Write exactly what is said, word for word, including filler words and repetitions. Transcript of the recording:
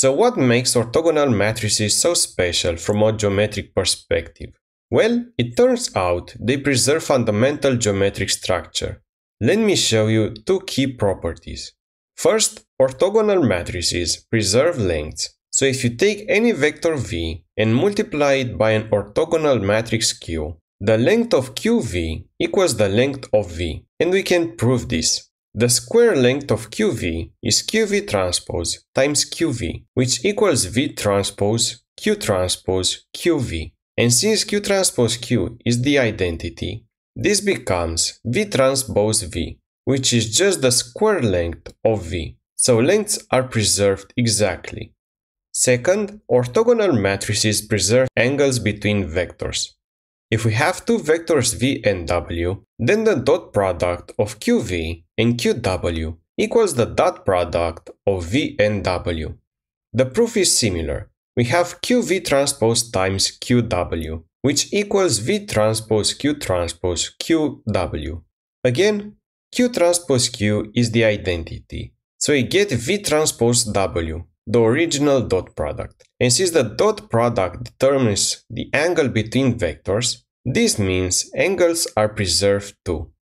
So what makes orthogonal matrices so special from a geometric perspective? Well, it turns out they preserve fundamental geometric structure. Let me show you two key properties. First, orthogonal matrices preserve lengths. So if you take any vector v and multiply it by an orthogonal matrix Q, the length of Q V equals the length of V, and we can prove this. The square length of Q V is Q V transpose times Q V, which equals V transpose Q transpose Q V. And since Q transpose Q is the identity, this becomes V transpose V, which is just the square length of V. So lengths are preserved exactly. Second, orthogonal matrices preserve angles between vectors. If we have two vectors v and w, then the dot product of Q V and Q W equals the dot product of v and w. The proof is similar. We have Q V transpose times Q W, which equals v transpose Q transpose Q W. Again, Q transpose Q is the identity, so we get v transpose w, the original dot product. And since the dot product determines the angle between vectors, this means angles are preserved too.